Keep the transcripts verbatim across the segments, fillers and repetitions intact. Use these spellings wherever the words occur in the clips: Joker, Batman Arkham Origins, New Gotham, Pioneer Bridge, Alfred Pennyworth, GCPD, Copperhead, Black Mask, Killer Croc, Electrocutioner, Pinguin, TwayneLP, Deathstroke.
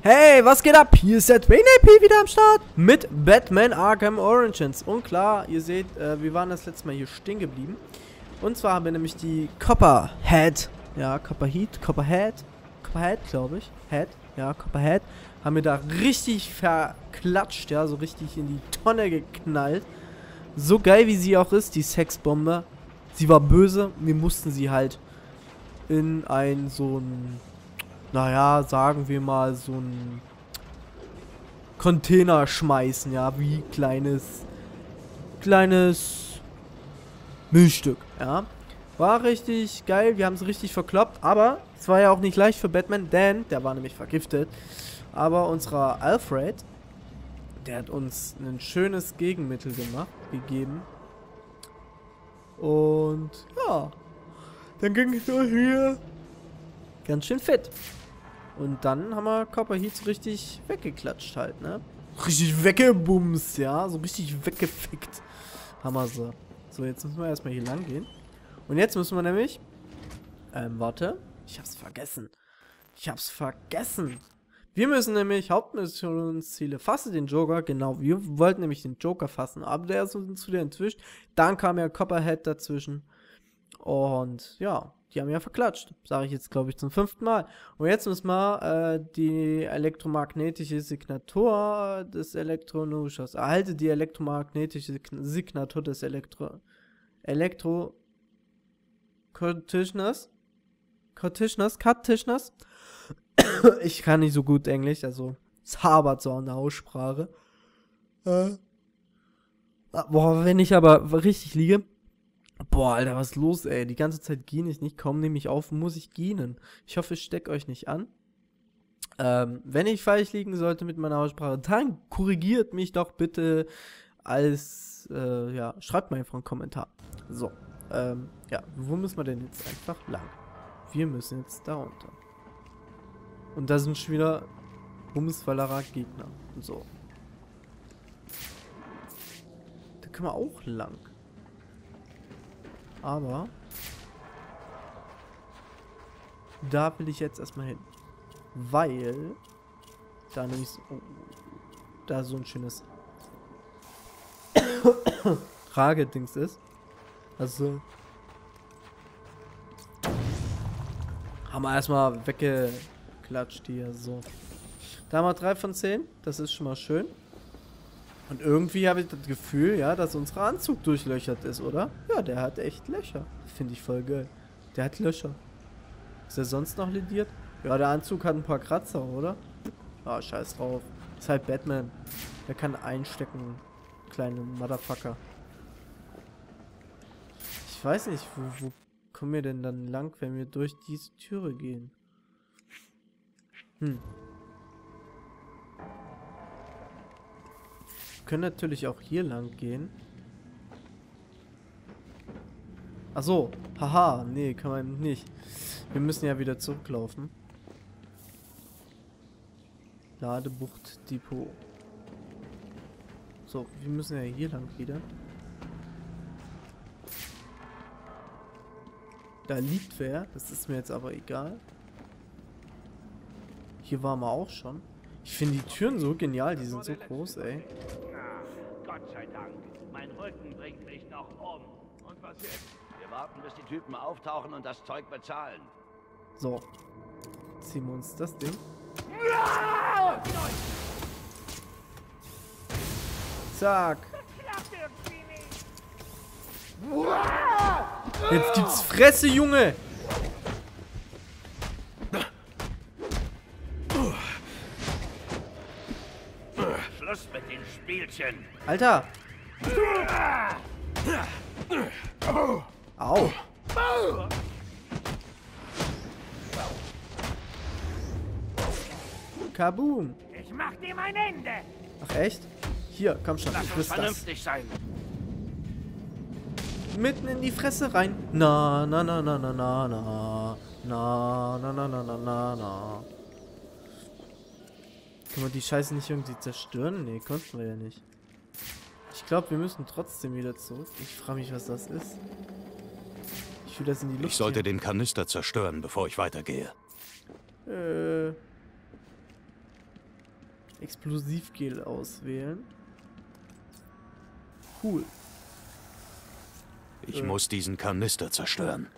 Hey, was geht ab? Hier ist der TwayneLP wieder am Start mit Batman Arkham Origins. Und klar, ihr seht, äh, wir waren das letzte Mal hier stehen geblieben. Und zwar haben wir nämlich die Copperhead, ja, Copperhead, Copperhead, Copperhead, glaube ich, Head, ja, Copperhead, haben wir da richtig verklatscht, ja, so richtig in die Tonne geknallt. So geil wie sie auch ist, die Sexbombe, sie war böse, wir mussten sie halt in ein so ein, naja, sagen wir mal, so ein Container schmeißen, ja, wie kleines, kleines Milchstück, ja. War richtig geil, wir haben es richtig verkloppt, aber es war ja auch nicht leicht für Batman, denn der war nämlich vergiftet. Aber unser Alfred, der hat uns ein schönes Gegenmittel gemacht, gegeben. Und ja, dann ging es durch hier ganz schön fit. Und dann haben wir Copperhead so richtig weggeklatscht halt, ne? Richtig weggebumst, ja? So richtig weggefickt haben wir sie. So, jetzt müssen wir erstmal hier lang gehen. Und jetzt müssen wir nämlich... Ähm, warte. Ich hab's vergessen. Ich hab's vergessen. Wir müssen nämlich Hauptmissionsziele, fasse den Joker, genau, wir wollten nämlich den Joker fassen, aber der ist uns zu dir entwischt, dann kam ja Copperhead dazwischen und ja, die haben ja verklatscht, sage ich jetzt glaube ich zum fünften Mal. Und jetzt müssen wir äh, die elektromagnetische Signatur des Elektronuschers, erhalte die elektromagnetische Signatur des Elektro... Elektro... Cortitioners? Cortitioners? Cortitioners? Ich kann nicht so gut Englisch, also es habert so an der Aussprache. Äh. Boah, wenn ich aber richtig liege. Boah, Alter, was ist los, ey? Die ganze Zeit gähne ich nicht, kaum nehme ich auf, muss ich gähnen. Ich hoffe, ich stecke euch nicht an. Ähm, wenn ich falsch liegen sollte mit meiner Aussprache, dann korrigiert mich doch bitte als, äh, ja, schreibt mal einfach einen Kommentar. So, ähm, ja, wo müssen wir denn jetzt einfach lang? Wir müssen jetzt da runter. Und da sind schon wieder Bumswallerer Gegner. Und so. Da können wir auch lang. Aber da will ich jetzt erstmal hin. Weil da nämlich so, oh, da so ein schönes Tragedings ist. Also haben wir erstmal wegge... klatscht hier, so. Da haben wir drei von zehn, das ist schon mal schön. Und irgendwie habe ich das Gefühl, ja, dass unser Anzug durchlöchert ist, oder? Ja, der hat echt Löcher. Finde ich voll geil. Der hat Löcher. Ist er sonst noch lediert? Ja, der Anzug hat ein paar Kratzer, oder? Ah, scheiß drauf. Ist halt Batman. Der kann einstecken. Kleine Motherfucker. Ich weiß nicht, wo, wo kommen wir denn dann lang, wenn wir durch diese Türe gehen? Hm. Wir können natürlich auch hier lang gehen. Ach so, haha, nee, kann man nicht. Wir müssen ja wieder zurücklaufen. Ladebucht Depot. So, wir müssen ja hier lang wieder. Da liegt wer, das ist mir jetzt aber egal. Hier waren wir auch schon. Ich finde die Türen so genial, die sind so groß, ey. Ach, Gott sei Dank. Mein Rücken bringt mich noch um. Und was jetzt? Wir warten, bis die Typen auftauchen und das Zeug bezahlen. So. Ziehen wir uns das Ding. Zack. Jetzt gibt's Fresse, Junge! Alter! Au! Kaboom! Ich mach dem ein Ende! Ach echt? Hier, komm schon, ich wüsste das. Mitten in die Fresse rein! Na, na, na, na, na, na, na, na, na, na, na, na, na, na. Können wir die Scheiße nicht irgendwie zerstören? Ne, konnten wir ja nicht. Ich glaube, wir müssen trotzdem wieder zurück. Ich frage mich, was das ist. Ich will das in die Luft. Ich sollte den Kanister zerstören, bevor ich weitergehe. Äh. Explosivgel auswählen. Cool. Ich äh. muss diesen Kanister zerstören.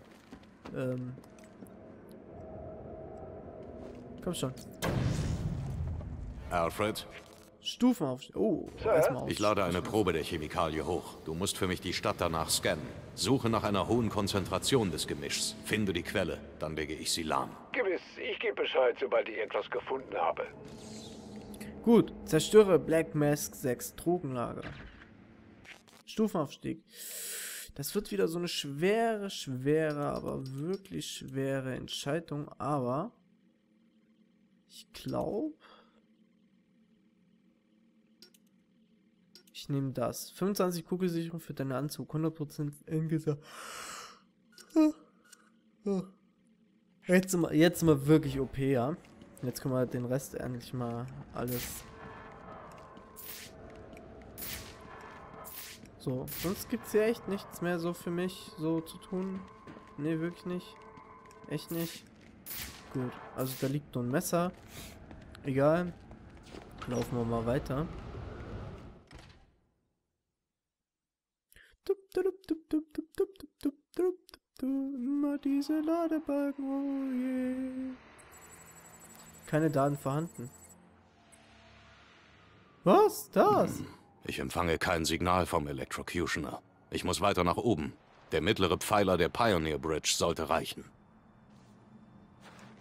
Ähm. Komm schon. Alfred? Stufen auf. Oh, erstmal auf. Ich lade eine Probe der Chemikalie hoch. Du musst für mich die Stadt danach scannen. Suche nach einer hohen Konzentration des Gemischs. Finde die Quelle, dann lege ich sie lahm. Gewiss, ich gebe Bescheid, sobald ich etwas gefunden habe. Gut, zerstöre Black Mask sechs Drogenlager. Stufenaufstieg. Das wird wieder so eine schwere, schwere, aber wirklich schwere Entscheidung. Aber ich glaube, ich nehme das. fünfundzwanzig Kugelsicherung für deinen Anzug. hundert Prozent Endgeser. Jetzt sind wir, jetzt sind wir wirklich O P, ja. Jetzt können wir den Rest endlich mal alles. So, sonst gibt es hier echt nichts mehr so für mich so zu tun. Ne, wirklich nicht. Echt nicht. Gut, also da liegt nur ein Messer. Egal. Laufen wir mal weiter. Immer diese Ladebalken, oh je. Keine Daten vorhanden. Was? Das? Ich empfange kein Signal vom Electrocutioner. Ich muss weiter nach oben. Der mittlere Pfeiler der Pioneer Bridge sollte reichen.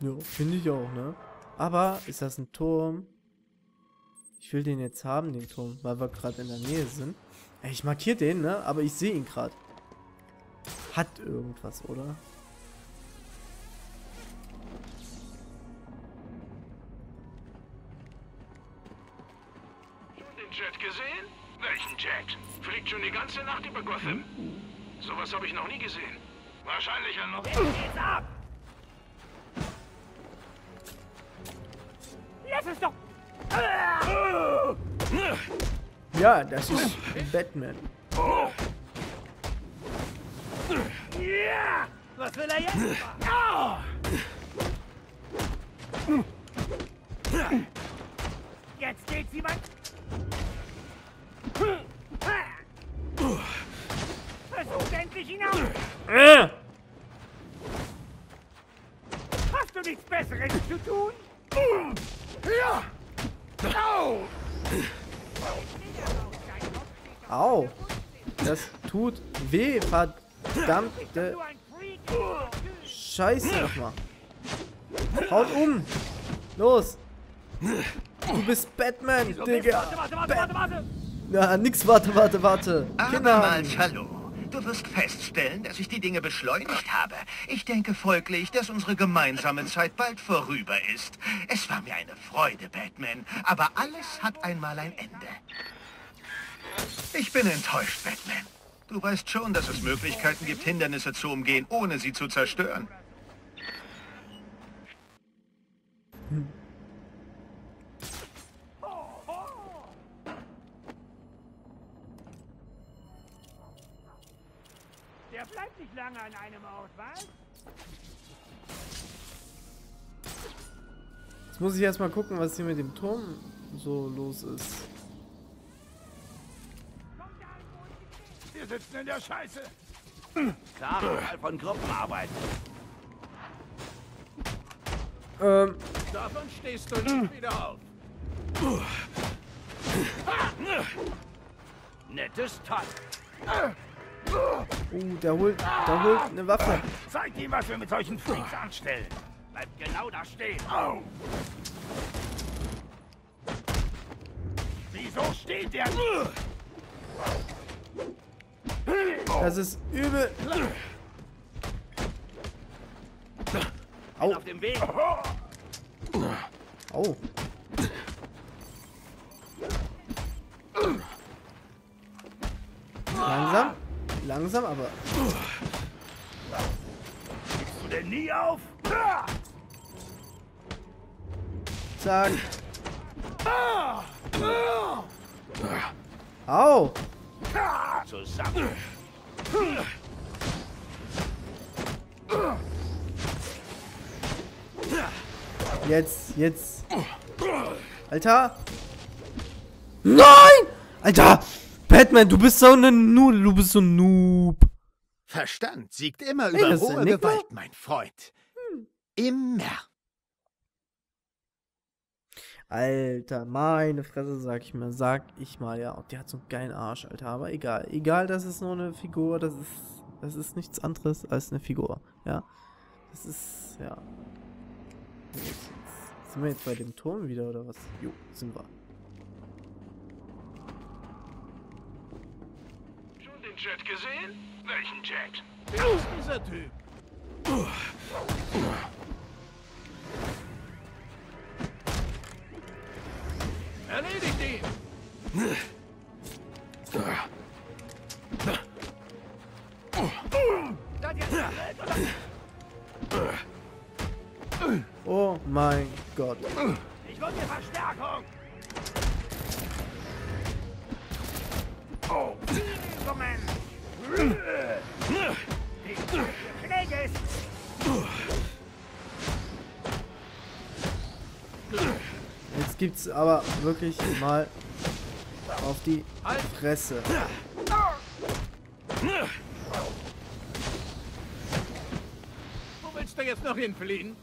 Ja, finde ich auch, ne? Aber ist das ein Turm? Ich will den jetzt haben, den Turm, weil wir gerade in der Nähe sind. Ey, ich markiere den, ne? Aber ich sehe ihn gerade. Hat irgendwas, oder? Schon den Jet gesehen? Welchen Jet? Fliegt schon die ganze Nacht über Gotham. Sowas habe ich noch nie gesehen. Wahrscheinlich ja noch. Jetzt geht's ab! Lass es doch! Ja, das ist Batman. Ja! Was will er jetzt? Oh! Jetzt geht's jemand. Versuch endlich hinaus! Äh. Hast du nichts Besseres zu tun? Ja! Au! Au! Das tut weh, verdammt! Verdammte Scheiße nochmal. Haut um! Los! Du bist Batman, Digga! Warte, warte, warte, warte! Ja, nix, warte, warte, warte! Abermals hallo! Du wirst feststellen, dass ich die Dinge beschleunigt habe. Ich denke folglich, dass unsere gemeinsame Zeit bald vorüber ist. Es war mir eine Freude, Batman, aber alles hat einmal ein Ende. Ich bin enttäuscht, Batman. Du weißt schon, dass es Möglichkeiten gibt, Hindernisse zu umgehen, ohne sie zu zerstören. Hm. Der bleibt nicht lange an einem Ort, was? Jetzt muss ich erstmal gucken, was hier mit dem Turm so los ist. Wir sitzen in der Scheiße. Klar, Teil von Gruppenarbeit. Ähm. Davon stehst du nicht wieder auf. Nettes Teil. Oh, der holt, der holt eine Waffe. Zeig ihm, was wir mit solchen Freaks anstellen. Bleib genau da stehen. Oh. Wieso steht der? Das ist übel. Au. Auf dem Weg. Au. Langsam. Langsam, aber. Gibst du denn nie auf? Zack. Au. Zusammen. Jetzt, jetzt. Alter. Nein! Alter! Batman, du bist so ne Noob, du bist so ein Noob. Verstand siegt immer über hey, hohe Gewalt, mein Freund. Hm. Immer. Alter, meine Fresse, sag ich mal, sag ich mal, ja. Und die hat so einen geilen Arsch, Alter. Aber egal, egal, das ist nur eine Figur, das ist, das ist nichts anderes als eine Figur, ja. Das ist, ja. Jetzt, sind wir jetzt bei dem Turm wieder, oder was? Jo, sind wir. Schon den Jet gesehen? Welchen Jet? Wer ist dieser Typ? Erledigt ihn! Oh mein Gott. Ich wollte Verstärkung! Oh! Die Schläge ist... Jetzt gibt's aber wirklich mal auf die Fresse. Wo willst du jetzt noch hinfliehen?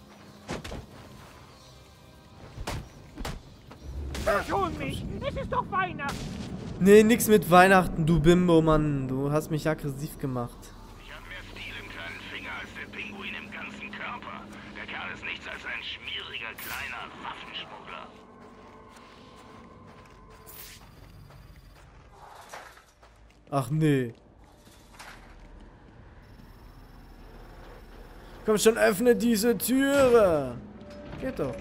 Verschon mich! Es ist doch Weihnachten! Nee, nix mit Weihnachten, du Bimbo, Mann. Du hast mich aggressiv gemacht. Ich hab mehr Stil im kleinen Finger als der Pinguin im ganzen Körper. Der Kerl ist nichts als ein schmieriger, kleiner Waffenschmuggler. Ach nee. Komm schon, öffne diese Türe. Geht doch.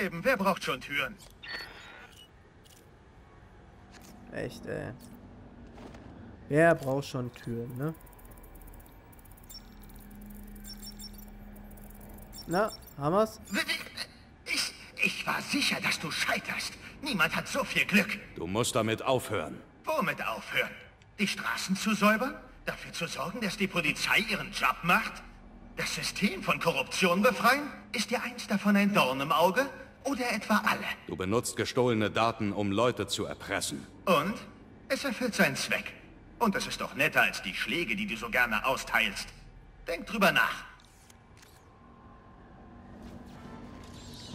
Eben, wer braucht schon Türen? Echt, ey. Wer braucht schon Türen, ne? Na, haben wir's? Ich, ich war sicher, dass du scheiterst. Niemand hat so viel Glück. Du musst damit aufhören. Womit aufhören? Die Straßen zu säubern? Dafür zu sorgen, dass die Polizei ihren Job macht? Das System von Korruption befreien? Ist dir eins davon ein Dorn im Auge? Oder etwa alle? Du benutzt gestohlene Daten, um Leute zu erpressen. Und? Es erfüllt seinen Zweck. Und es ist doch netter als die Schläge, die du so gerne austeilst. Denk drüber nach.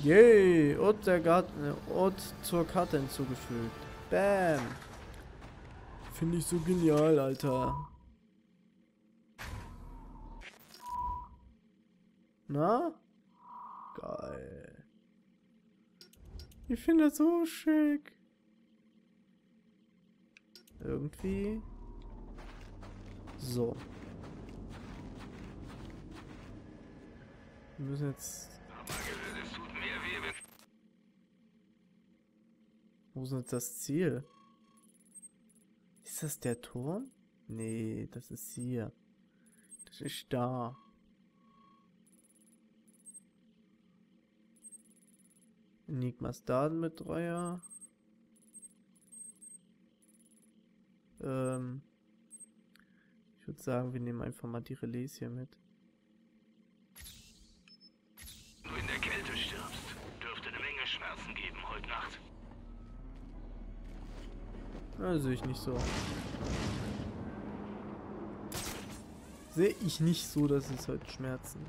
Yay! Und der Garten... Und zur Karte hinzugefügt. Bam! Finde ich so genial, Alter. Na? Geil. Ich finde das so schick. Irgendwie. So. Wir müssen jetzt... Wo ist jetzt das Ziel? Ist das der Turm? Nee, das ist hier. Das ist da. Enigmas Datenbetreuer. Ähm. Ich würde sagen, wir nehmen einfach mal die Relais hier mit. Wenn du in der Kälte stirbst, dürfte eine Menge Schmerzen geben heute Nacht. Na, sehe ich nicht so. Sehe ich nicht so, dass es heute Schmerzen.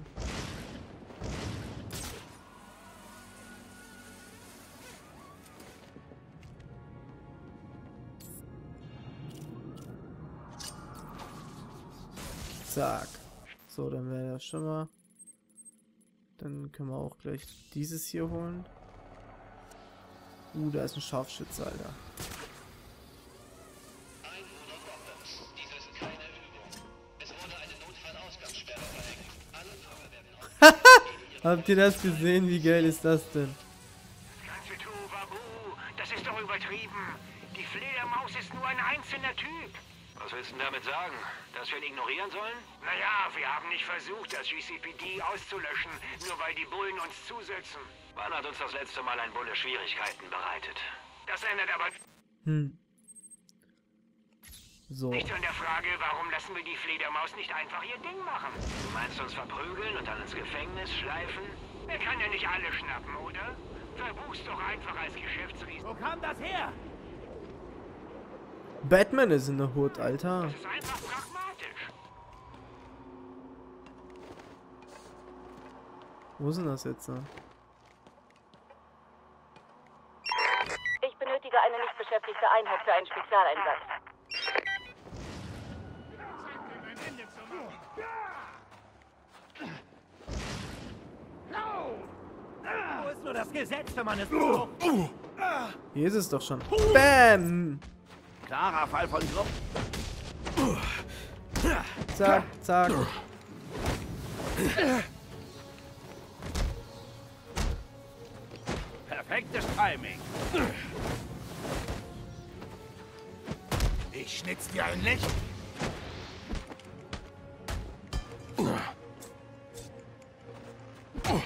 Zack. So, dann wäre das schon mal. Dann können wir auch gleich dieses hier holen. Uh, da ist ein Scharfschütze, Alter. Dies ist keine Übung. Es wurde eine Notfallausgangssperre verhängt. Alle Feuerwehrbeamten. Habt ihr das gesehen? Wie geil ist das denn? Das ganze Tohuwabohu, das ist doch übertrieben. Die Fledermaus ist nur ein einzelner Typ. Was willst du damit sagen? Dass wir ihn ignorieren sollen? Naja, wir haben nicht versucht, das G C P D auszulöschen, nur weil die Bullen uns zusetzen. Wann hat uns das letzte Mal ein Bulle Schwierigkeiten bereitet? Das ändert aber... Hm. So. Nicht an der Frage, warum lassen wir die Fledermaus nicht einfach ihr Ding machen? Du meinst uns verprügeln und dann ins Gefängnis schleifen? Wir können ja nicht alle schnappen, oder? Verbuch's doch einfach als Geschäftsriesen. Wo kam das her? Batman ist in der Hut, Alter. Das ist einfach pragmatisch. Wo ist denn das jetzt da? Ich benötige eine nicht beschäftigte Einheit für einen Spezialeinsatz. Wo ist nur das Gesetz, wenn man es braucht? Hier ist es doch schon. Bam! Klarer Fall von Druck. Zack, zack. Perfektes Timing. Ich schnitz dir ein Licht.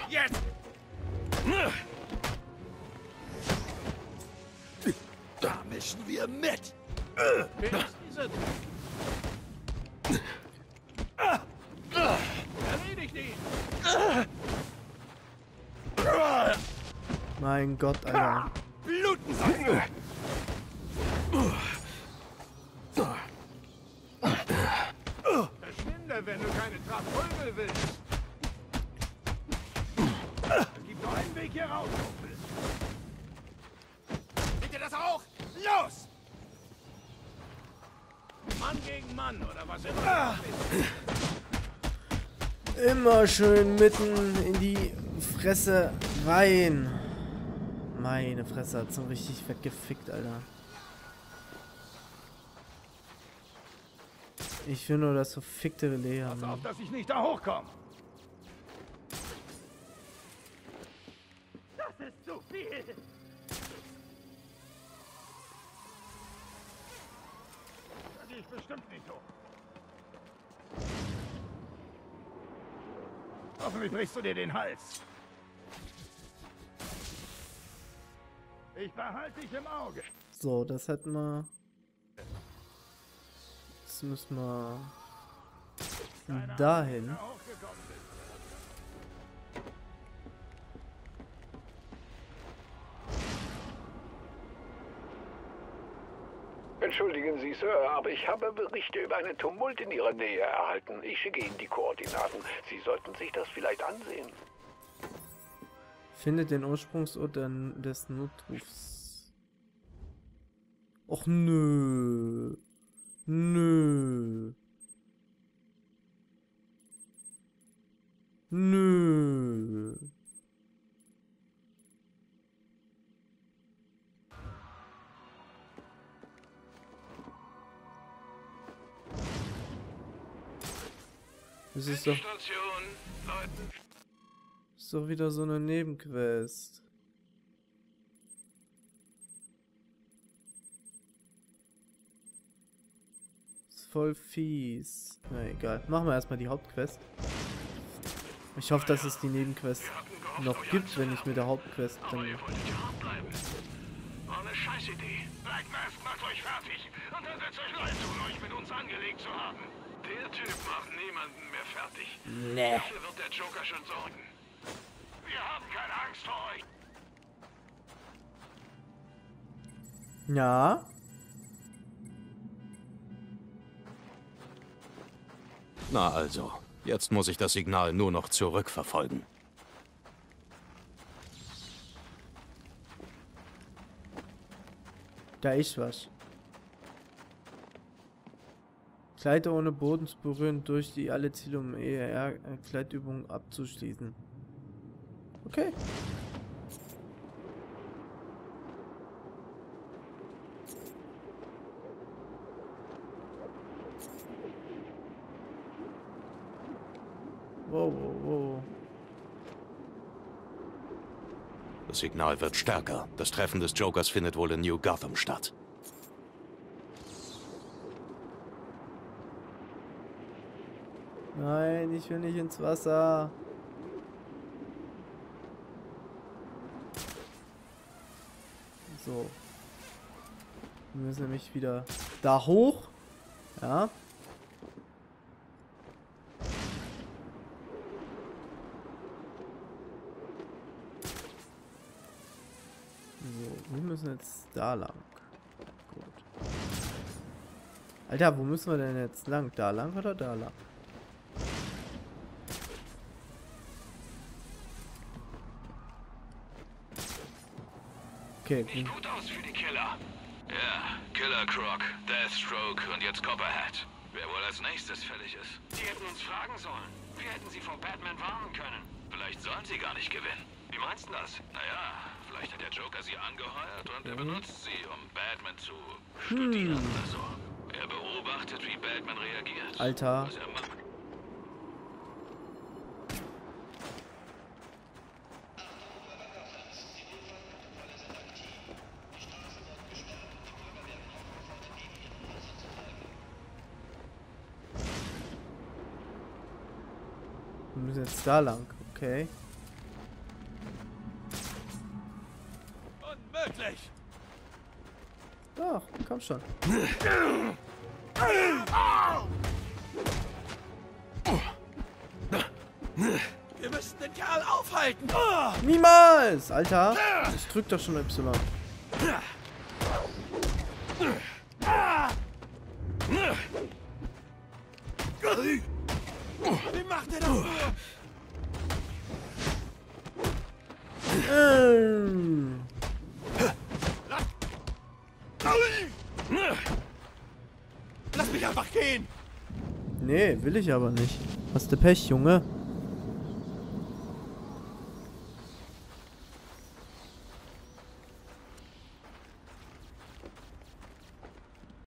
Jetzt! Da mischen wir mit. Erledigt ihn! Mein Gott, Alter. Bluten soll! Verschwinde, wenn du keine Trapulve willst. Es gibt nur einen Weg hier raus, Kumpel. Seht ihr das auch? Los! Mann gegen Mann oder was immer. Ah. Immer schön mitten in die Fresse rein. Meine Fresse hat so richtig weggefickt, Alter. Ich will nur das verfickte Relais haben. Pass auf, dass ich nicht da hochkomme. Das ist zu viel. Ich bestimmt nicht hoch. Hoffentlich brichst du dir den Hals. Ich behalte dich im Auge. So, das hätten wir. Das müssen wir dahin. Entschuldigen Sie, Sir, aber ich habe Berichte über einen Tumult in Ihrer Nähe erhalten. Ich schicke Ihnen die Koordinaten. Sie sollten sich das vielleicht ansehen. Findet den Ursprungsort des Notrufs. Och nö. Nö. Nö. Das ist doch, ist doch wieder so eine Nebenquest. Ist voll fies. Na egal. Machen wir erstmal die Hauptquest. Ich hoffe, dass es die Nebenquest noch gibt, wenn ich mit der Hauptquest dann... Eine Scheißidee. Black Mask macht euch fertig. Und dann setzt euch Leute, um euch mit uns angelegt zu haben. Der Typ macht niemanden mehr fertig. Nee. Dafür wird der Joker schon sorgen. Wir haben keine Angst vor euch. Ja. Na also, jetzt muss ich das Signal nur noch zurückverfolgen. Da ist was. Kleider ohne Boden zu berühren, durch die alle Ziele, um E R-Kleidübungen abzuschließen. Okay. Wow, wow, wow. Das Signal wird stärker. Das Treffen des Jokers findet wohl in New Gotham statt. Nein, ich will nicht ins Wasser. So. Wir müssen nämlich wieder da hoch. Ja. So, wir müssen jetzt da lang. Gut. Alter, wo müssen wir denn jetzt lang? Da lang oder da lang? Okay. Sieht gut aus für die Killer. Ja, Killer Croc, Deathstroke und jetzt Copperhead. Wer wohl als nächstes fällig ist? Die hätten uns fragen sollen. Wir hätten sie vor Batman warnen können. Vielleicht sollen sie gar nicht gewinnen. Wie meinst du das? Naja, vielleicht hat der Joker sie angeheuert und mhm. er benutzt sie, um Batman zu studieren hm. oder so. Er beobachtet, wie Batman reagiert. Alter. Was er macht. Wir müssen jetzt da lang, okay. Unmöglich! Doch, komm schon. Wir müssen den Kerl aufhalten! Niemals! Alter! Ich drück doch schon Y. Wie macht er das nur? Ähm. Lass mich einfach gehen! Nee, will ich aber nicht. Hast du Pech, Junge?